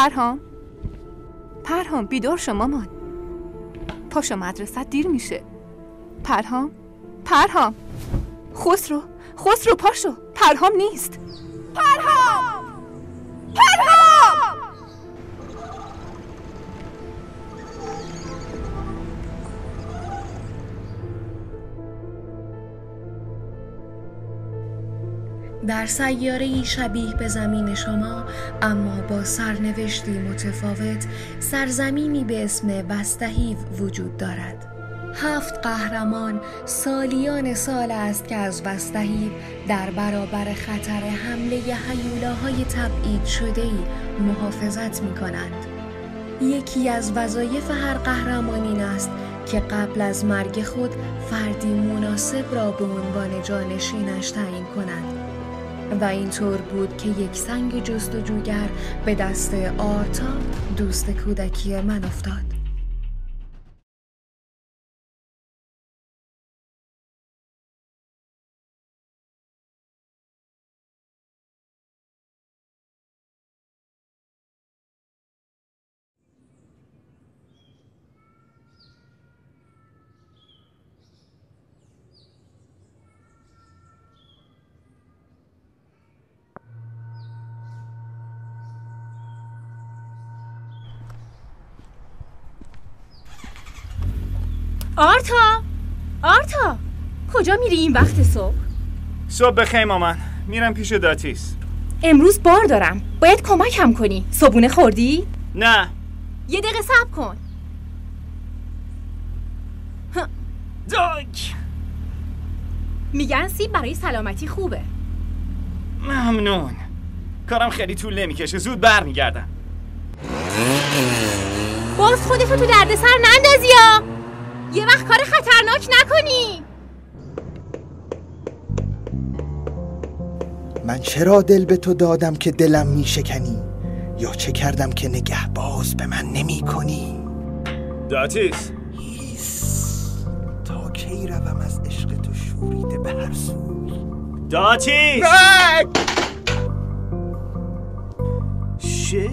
پرهام؟ پرهام بیدار شو مامان. پاشو مدرسه دیر میشه. پرهام؟ پرهام. خسرو، خسرو پاشو. پرهام نیست. پرهام! پرهام! در سیاره‌ای شبیه به زمین شما اما با سرنوشتی متفاوت، سرزمینی به اسم وستاهیو وجود دارد. 7 قهرمان سالیان سال است که از وستاهیو در برابر خطر حمله هیولاهای تبعید شده‌ای محافظت می‌کنند. یکی از وظایف هر قهرمان این است که قبل از مرگ خود فردی مناسب را به عنوان جانشینش تعیین کند. و اینطور بود که یک سنگ جستجوگر به دست آرتا، دوست کودکی من، افتاد. آرتا! آرتا! کجا میری این وقت صبح؟ صبح بخیر مامان، میرم پیش داتیس. امروز بار دارم، باید کمکم کنی. صبحونه خوردی؟ نه. یه دقیقه صبر کن. داک! میگن سیب برای سلامتی خوبه. ممنون. کارم خیلی طول نمیکشه، زود بر میگردم. باز خودتو تو دردسر نندازی یا؟ یه وقت کار خطرناک نکنی. من چرا دل به تو دادم که دلم می شکنی؟ یا چه کردم که نگه باز به من نمی کنی؟ داتیس تا کی روم از عشق تو شوریده به هر سوی؟ داتیس شعر؟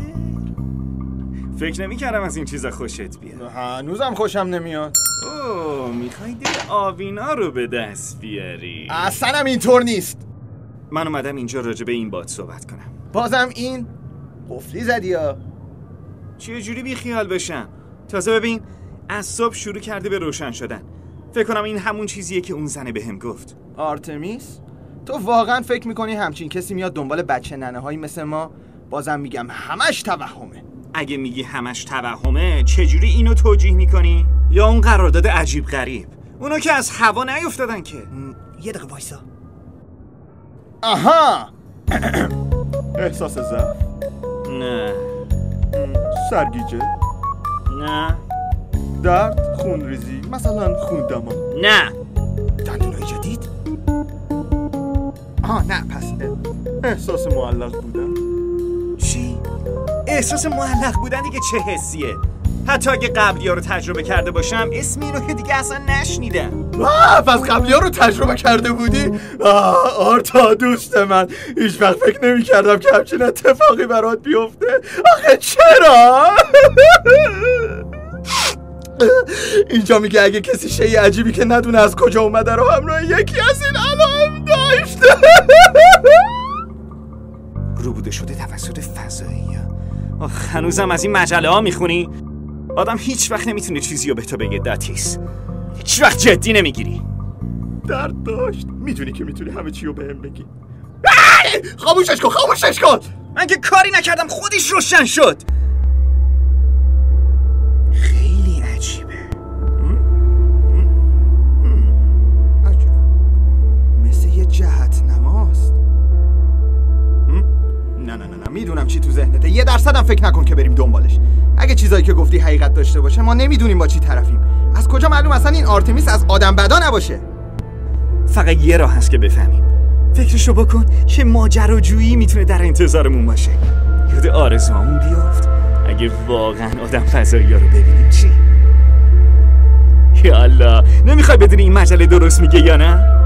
فکر نمی کردم از این چیزا خوشت بیاد. هنوزم خوشم نمیاد. اوه، میخوای دل آوینا رو به دست بیاری؟ اصلا اینطور نیست. من اومدم اینجا راجع به این باد صحبت کنم. بازم این قفلی زدی ها؟ چه جوری بی خیال بشم؟ تازه ببین از صبح شروع کرده به روشن شدن. فکر کنم این همون چیزیه که اون زنه بهم گفت. آرتمیس، تو واقعا فکر میکنی همچین کسی میاد دنبال بچه ننه هایی مثل ما؟ بازم میگم همش توهمه. اگه میگی همش توهمه، چجوری اینو توجیه میکنی؟ یا اون قرارداد عجیب غریب؟ اونا که از هوا نیفتادن که. یه دقیقه وایسا. آها. احساس ضعف؟ نه. سرگیجه؟ نه. درد؟ خونریزی؟ مثلا خوندما؟ نه. دندونای جدید؟ آها نه. پس احساس معلق بودن؟ چی؟ احساس معلق بودن دیگه چه حسیه؟ حتی اگه قبلی ها رو تجربه کرده باشم اسم این رو که دیگه اصلا نشنیدم. پس قبلی ها رو تجربه کرده بودی؟ آرتا دوست من، هیچ وقت فکر نمی کردم که همچین اتفاقی برات بیفته. آخه چرا؟ اینجا میگه اگه کسی شی عجیبی که ندونه از کجا اومده رو همراه یکی از این علائم داشته. روبوده شده توسط فضایی ها. آخ، هنوزم از این مجله ها میخونی؟ آدم هیچ وقت نمیتونه چیزی رو به تو بگه داتیس. هیچ وقت جدی نمیگیری. درد داشت. میدونی که میتونی همه چی رو بهم بگی. خاموشش کن، خاموشش کن. من که کاری نکردم، خودش روشن شد. خیلی عجیبه. عجب. مثل یه جهت نماست. نه میدونم چی تو ذهنته. 1% هم فکر نکن که بریم دنبالش. اگه چیزایی که گفتی حقیقت داشته باشه، ما نمیدونیم با چی طرفیم. از کجا معلوم اصلا این آرتمیس از آدم بدا نباشه؟ فقط یه راه هست که بفهمیم. فکرشو بکن که ماجراجویی میتونه در انتظارمون باشه. یاد آرزوامون بیافت. اگه واقعا آدم فضایی‌ها رو ببینیم چی؟ یالا، نمیخوای بدونی این مجله درست میگه یا نه؟